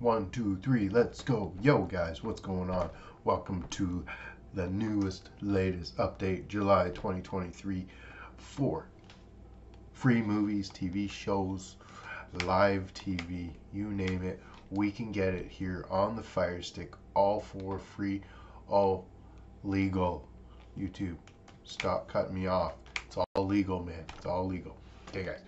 One, two, three, let's go. Yo guys, what's going on? Welcome to the newest, latest update, July 2023, for free movies, TV shows, live TV, you name it. We can get it here on the Firestick, all for free, all legal. YouTube, stop cutting me off. It's all legal, man. It's all legal. Okay, guys,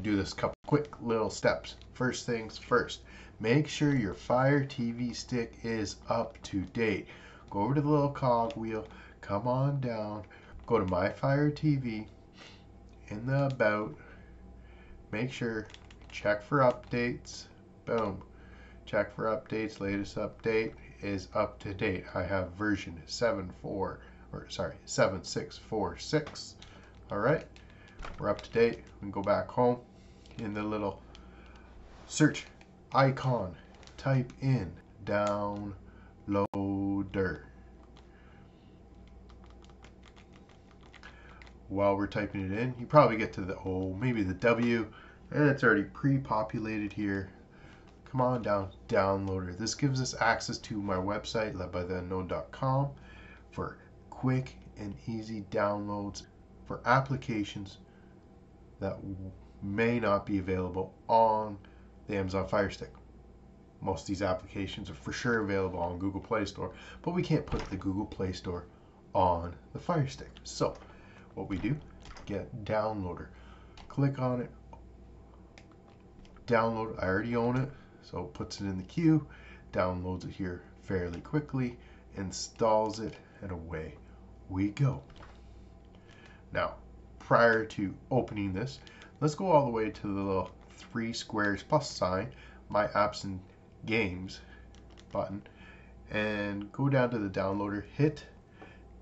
do this couple quick little steps. First things first. Make sure your Fire TV stick is up to date. Go over to the little cog wheel, come on down, go to My Fire TV, in the About, make sure, check for updates, boom, check for updates, latest update is up to date. I have version 7646, alright, we're up to date. We can go back home, in the little search icon, type in downloader. While we're typing it in, you probably get to the O, maybe the W, and it's already pre-populated here. Come on down, downloader. This gives us access to my website, ledbytheunknown.com, for quick and easy downloads for applications that may not be available on the Amazon Fire Stick. Most of these applications are for sure available on Google Play Store, but we can't put the Google Play Store on the Fire Stick. So what we do, get downloader, click on it, download. I already own it, so it puts it in the queue, downloads it here fairly quickly, installs it, and away we go. Now, prior to opening this, let's go all the way to the little 3 squares + My Apps and Games button, and go down to the downloader, hit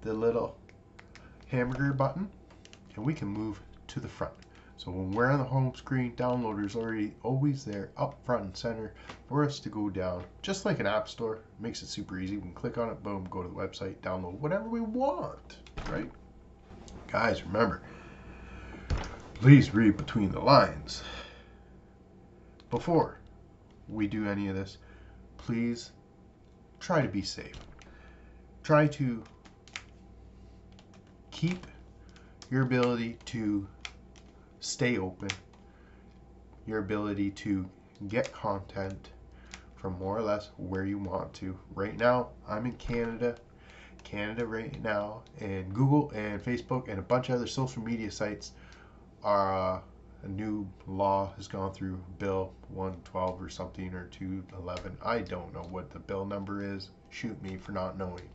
the little hamburger button, and we can move to the front. So when we're on the home screen, downloader is already always there, up front and center for us to go down, just like an app store. It makes it super easy. We can click on it, boom, go to the website, download whatever we want, right? Guys, remember, please read between the lines. Before we do any of this, please try to be safe. Try to keep your ability to stay open, your ability to get content from more or less where you want to. Right now, I'm in Canada right now, and Google and Facebook and a bunch of other social media sites are a new law has gone through, Bill 112 or something, or 211. I don't know what the bill number is. Shoot me for not knowing.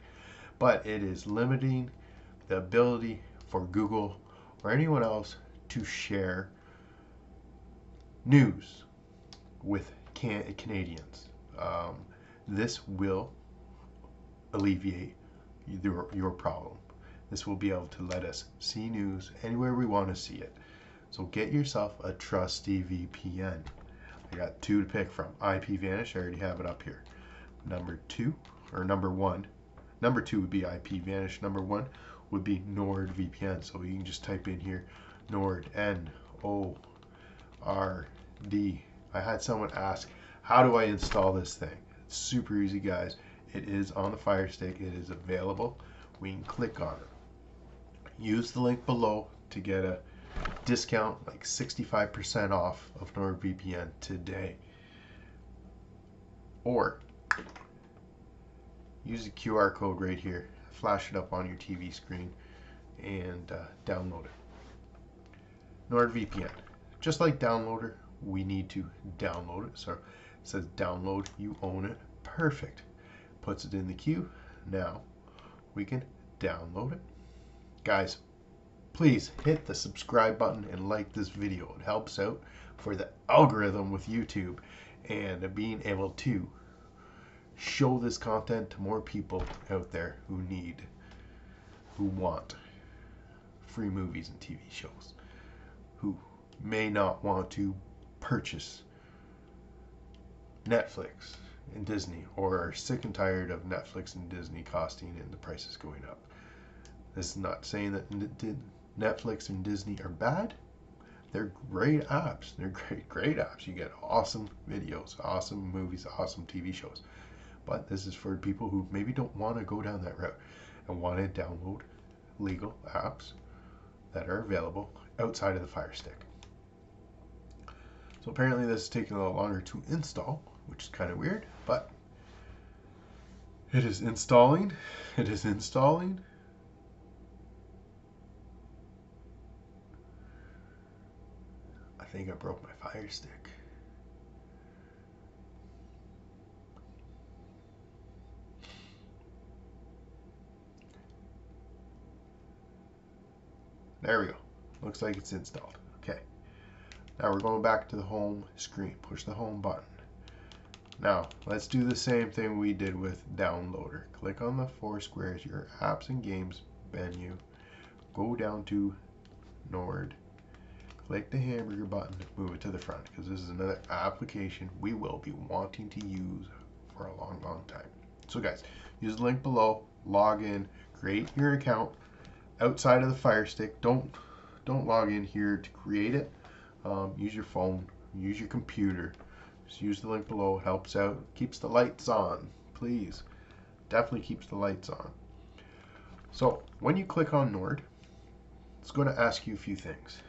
But it is limiting the ability for Google or anyone else to share news with Canadians. This will alleviate your problem. This will be able to let us see news anywhere we want to see it. So get yourself a trusty VPN. I got 2 to pick from. IPVanish, I already have it up here. Number 1. Number 2 would be IPVanish. Number 1 would be NordVPN. So you can just type in here, Nord, N-O-R-D. I had someone ask, how do I install this thing? It's super easy, guys. It is on the Fire Stick. It is available. We can click on it. Use the link below to get a discount, like 65% off of NordVPN today, or use the QR code right here, flash it up on your TV screen, and download it. NordVPN, just like downloader, we need to download it. So it says download, you own it, perfect, puts it in the queue. Now we can download it. Guys, please hit the subscribe button and like this video. It helps out for the algorithm with YouTube and being able to show this content to more people out there who want free movies and TV shows, who may not want to purchase Netflix and Disney, or are sick and tired of Netflix and Disney costing and the prices going up. This is not saying that Netflix and Disney are bad. They're great apps. They're great apps. You get awesome videos, awesome movies, awesome TV shows. But this is for people who maybe don't want to go down that route and want to download legal apps that are available outside of the Firestick. So apparently this is taking a little longer to install, which is kind of weird, but it is installing. It is installing. I think I broke my Firestick. There we go. Looks like it's installed. Okay. Now we're going back to the home screen. Push the home button. Now let's do the same thing we did with downloader. Click on the four squares, your apps and games menu. Go down to Nord. Click the hamburger button. Move it to the front because this is another application we will be wanting to use for a long, long time. So guys, use the link below. Log in. Create your account outside of the Firestick. Don't log in here to create it. Use your phone. Use your computer. Just use the link below. It helps out. Keeps the lights on. Please. Definitely keeps the lights on. So when you click on Nord, it's going to ask you a few things.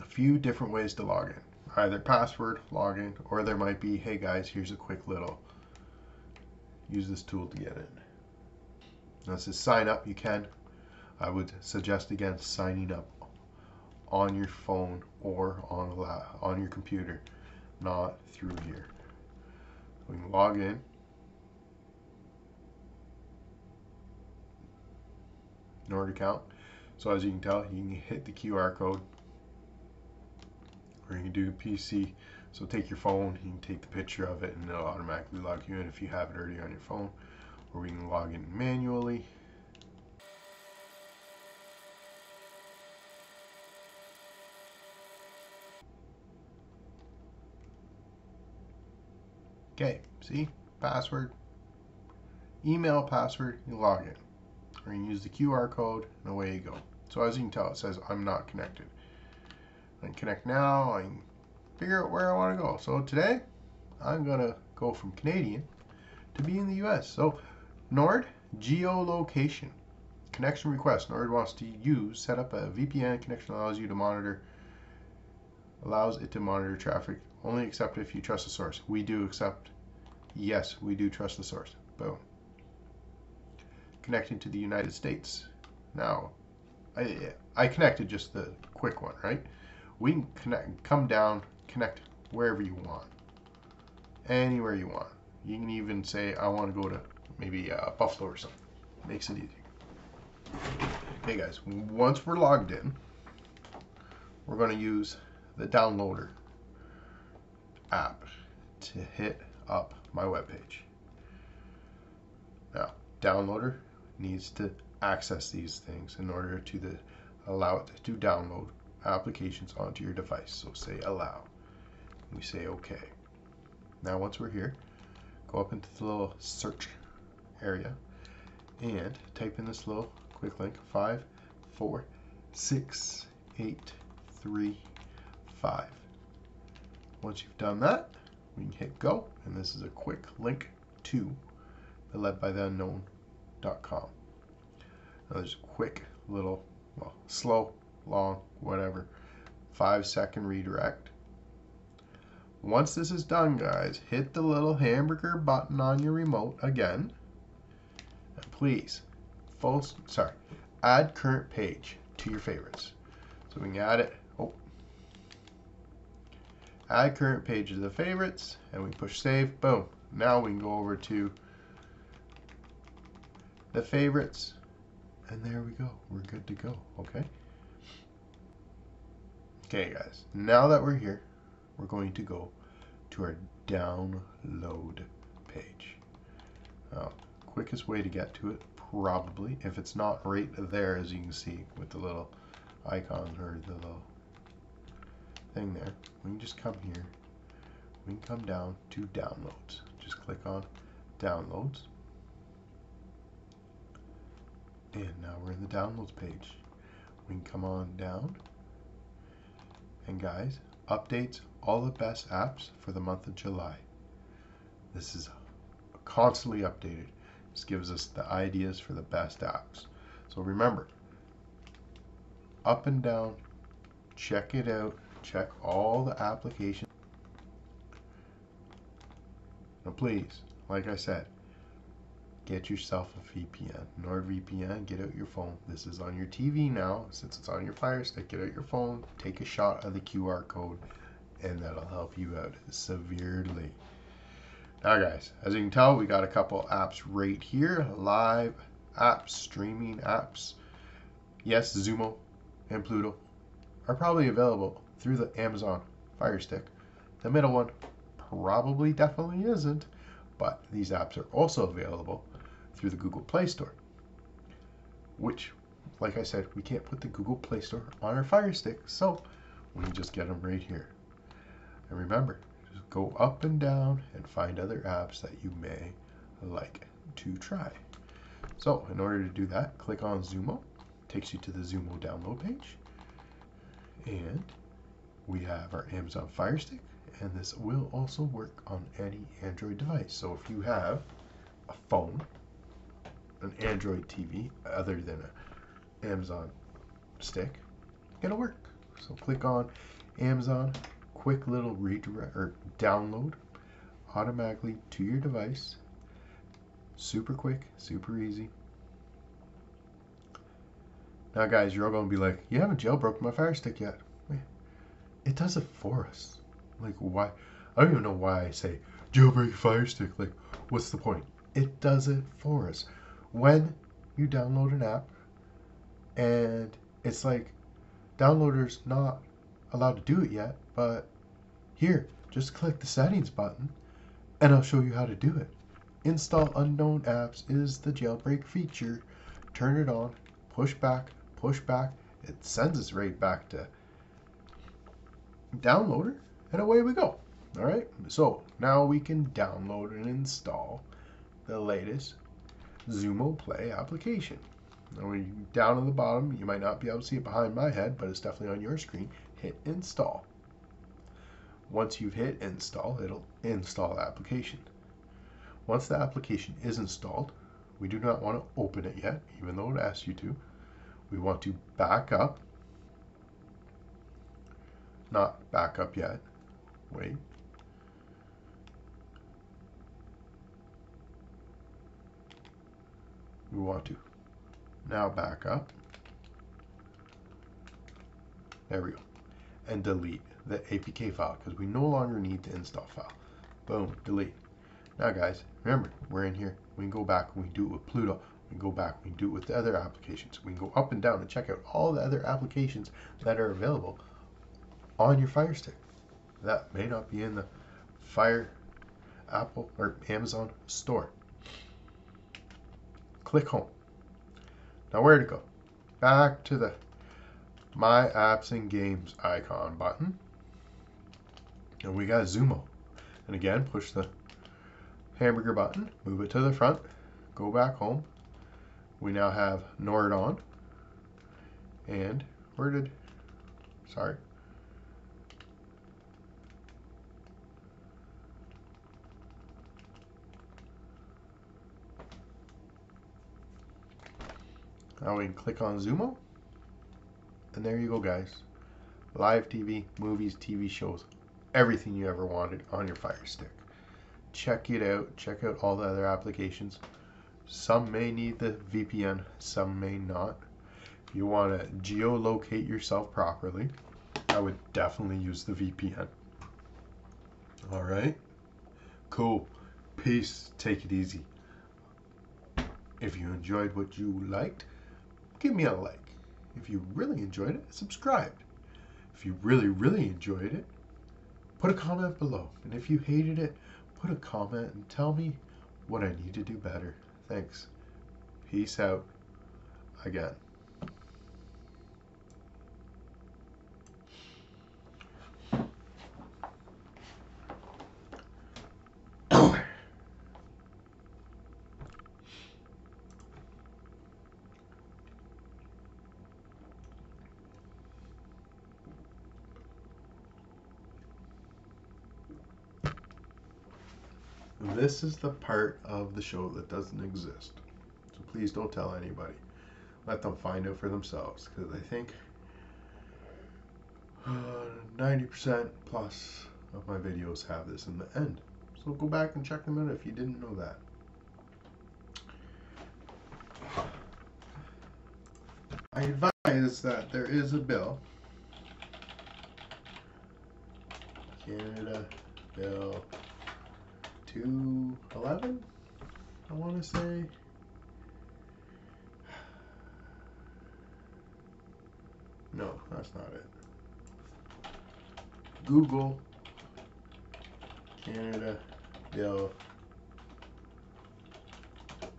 A few different ways to log in. Either password, login, or there might be, hey guys, here's a quick little, use this tool to get in. Now it says sign up. You can. I would suggest again signing up on your phone or on your computer, not through here. We can log in. Nord account. So as you can tell, you can hit the QR code, or you can do PC. So take your phone, you can take the picture of it, and it'll automatically log you in if you have it already on your phone. Or we can log in manually. Okay, see, password, email password, you log in. Or you can use the QR code and away you go. So as you can tell, it says I'm not connected. I can connect now, I can figure out where I want to go. So today, I'm gonna go from Canadian to be in the US. So Nord, geolocation, connection request. Nord wants to set up a VPN connection, allows it to monitor traffic. Only accept if you trust the source. We do accept. Yes, we do trust the source. Boom. Connecting to the United States. Now, I connected just the quick one, right? We can connect, come down, connect wherever you want, anywhere you want. You can even say, I want to go to maybe Buffalo or something. Makes it easy. Okay guys, once we're logged in, we're going to use the downloader app to hit up my web page. Now, downloader needs to access these things in order to allow it to download applications onto your device. So say allow. We say OK. Now once we're here, go up into the little search area and type in this little quick link 54683 5. Once you've done that, we can hit go, and this is a quick link to the ledbytheunknown.com. Now there's a quick little, well, slow, long, whatever, 5-second redirect. Once this is done, guys, hit the little hamburger button on your remote again. And please, add current page to your favorites. So we can add it. Oh, add current page to the favorites, and we push save. Boom. Now we can go over to the favorites, and there we go. We're good to go. Okay. Okay, guys. Now that we're here, we're going to go to our download page. Quickest way to get to it, probably, if it's not right there, as you can see with the little icon or the little thing there, we can just come here. We can come down to downloads. Just click on downloads. And now we're in the downloads page. we can come on down. And guys, updates all the best apps for the month of July. This is constantly updated. This gives us the ideas for the best apps. So remember, up and down, check it out, check all the applications. Now please, like I said, get yourself a VPN, NordVPN, get out your phone. This is on your TV now, since it's on your Firestick, get out your phone, take a shot of the QR code, and that'll help you out severely. Now guys, as you can tell, we got a couple apps right here, live apps, streaming apps. Yes, Xumo and Pluto are probably available through the Amazon Firestick. The middle one probably definitely isn't, but these apps are also available through the Google Play Store, which, like I said, we can't put the Google Play Store on our Firestick, so we can just get them right here. And remember, just go up and down and find other apps that you may like to try. So in order to do that, click on Xumo. Takes you to the Xumo download page, and we have our Amazon Firestick, and this will also work on any Android device. So if you have a phone, an Android TV other than an Amazon stick, it'll work. So click on Amazon, quick little redirect or download automatically to your device. Super quick, super easy. Now guys, you're all going to be like, you haven't jailbroken my Firestick yet. It does it for us. Like, why? I don't even know why I say jailbreak Firestick. Like, what's the point? It does it for us. When you download an app, and it's like, downloaders not allowed to do it yet, but here, just click the settings button, and I'll show you how to do it. Install unknown apps is the jailbreak feature. Turn it on. Push back. Push back. It sends us right back to downloader. And away we go. All right. So now we can download and install the latest Xumo Play application. Now when you down at the bottom, you might not be able to see it behind my head, but it's definitely on your screen. Hit install. Once you've hit install, it'll install the application. Once the application is installed, we do not want to open it yet, even though it asks you to. We want to back up. Not back up yet. Wait. We want to now back up. There we go. And delete the APK file because we no longer need the install file. Boom, delete. Now guys, remember, we're in here. We can go back and we can do it with Pluto. We can go back and we can do it with the other applications. We can go up and down and check out all the other applications that are available on your Firestick. That may not be in the Apple or Amazon store. Click home. Now where to go? Back to the My Apps and Games icon button. And we got Xumo. And again, push the hamburger button, move it to the front, go back home. We now have Nord on. And where did, sorry. Now we can click on Xumo, and there you go guys. Live TV, movies, TV shows, everything you ever wanted on your Firestick. Check it out, check out all the other applications. Some may need the VPN, some may not. If you want to geolocate yourself properly, I would definitely use the VPN. All right, cool, peace, take it easy. If you enjoyed what you liked, give me a like. If you really enjoyed it, subscribe. If you really, really enjoyed it, put a comment below. And if you hated it, put a comment and tell me what I need to do better. Thanks. Peace out again. This is the part of the show that doesn't exist. So please don't tell anybody. Let them find out for themselves, because I think 90% plus of my videos have this in the end. So go back and check them out if you didn't know that. I advise that there is a bill, Canada Bill 211, I want to say. No, that's not it. Google Canada Bill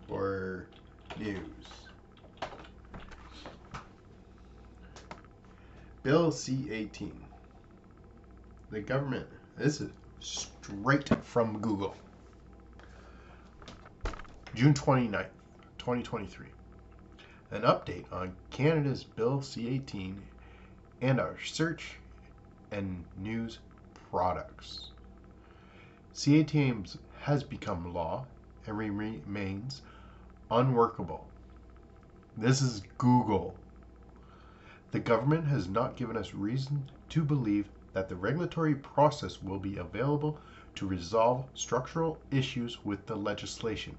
for news. Bill C-18. The government, this is straight from Google. June 29th, 2023. An update on Canada's Bill C-18 and our search and news products. C-18 has become law and remains unworkable. This is Google. The government has not given us reason to believe that the regulatory process will be available to resolve structural issues with the legislation.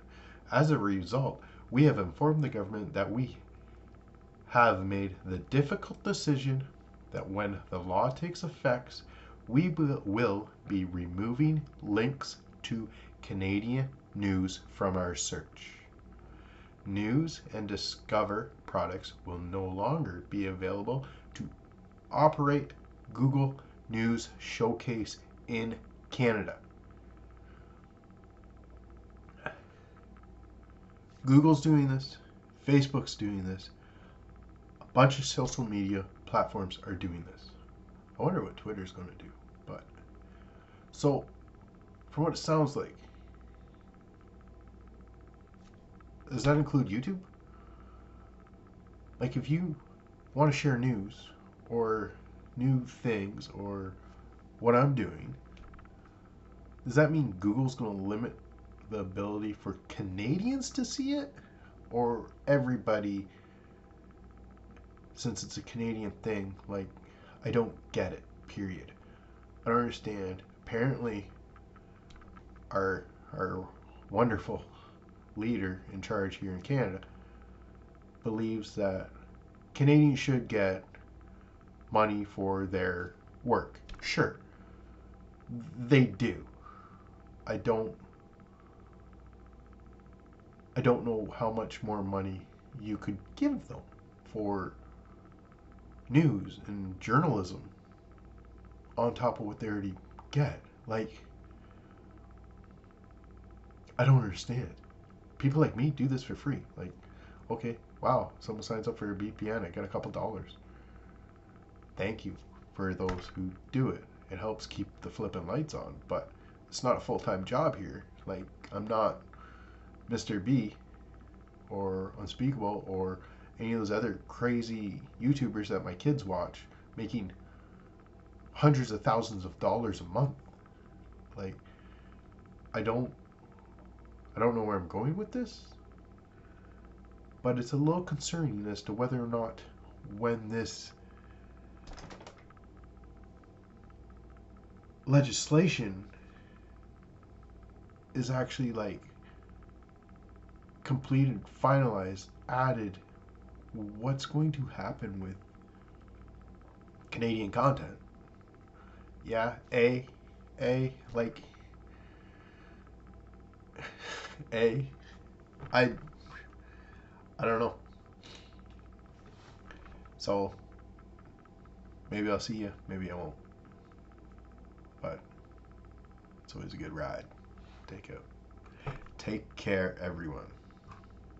As a result, we have informed the government that we have made the difficult decision that when the law takes effect, we will be removing links to Canadian news from our search. News and Discover products will no longer be available to operate Google News Showcase in Canada. Google's doing this, Facebook's doing this, a bunch of social media platforms are doing this. I wonder what Twitter's going to do, but so from what it sounds like, does that include YouTube? Like, if you want to share news or new things or what I'm doing, does that mean Google's going to limit the ability for Canadians to see it? Or everybody, since it's a Canadian thing? Like, I don't get it, period. I don't understand. Apparently, our wonderful leader in charge here in Canada believes that Canadians should get money for their work. Sure, they do. I don't know how much more money you could give them for news and journalism on top of what they already get. Like, I don't understand. People like me do this for free. Like, okay, wow, someone signs up for a VPN, I get a couple dollars. Thank you for those who do it. It helps keep the flipping lights on, but it's not a full-time job here. Like, I'm not Mr. B or Unspeakable or any of those other crazy YouTubers that my kids watch making hundreds of thousands of dollars a month. Like, I don't know where I'm going with this, but it's a little concerning as to whether or not when this legislation is actually like completed, finalized, added, what's going to happen with Canadian content. Yeah, like I don't know. So maybe I'll see you, maybe I won't. But it's always a good ride. Take care, everyone.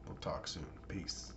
We'll talk soon. Peace.